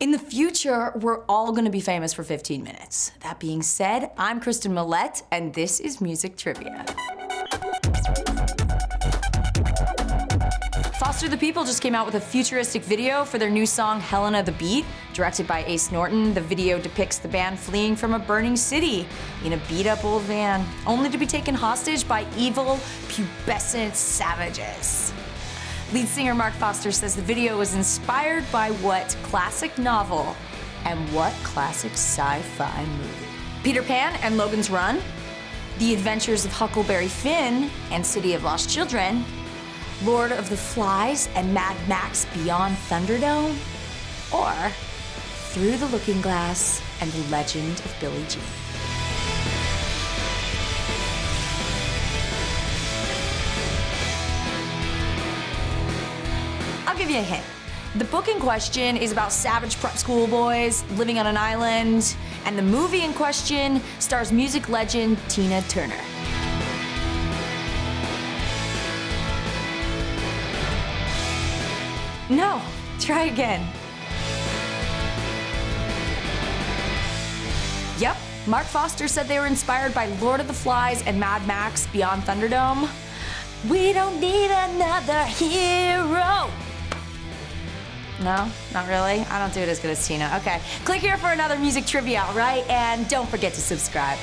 In the future, we're all gonna be famous for 15 minutes. That being said, I'm Kristen Mallette, and this is Music Trivia. Foster the People just came out with a futuristic video for their new song, Helena the Beat. Directed by Ace Norton, the video depicts the band fleeing from a burning city in a beat-up old van, only to be taken hostage by evil, pubescent savages. Lead singer Mark Foster says the video was inspired by what classic novel and what classic sci-fi movie? Peter Pan and Logan's Run, The Adventures of Huckleberry Finn and City of Lost Children, Lord of the Flies and Mad Max Beyond Thunderdome, or Through the Looking Glass and The Legend of Billy Jean. I'll give you a hint. The book in question is about savage prep school boys living on an island, and the movie in question stars music legend Tina Turner. No, try again. Yep, Mark Foster said they were inspired by Lord of the Flies and Mad Max Beyond Thunderdome. We don't need another hero. No, not really. I don't do it as good as Tina. Okay, click here for another music trivia, all right? And don't forget to subscribe.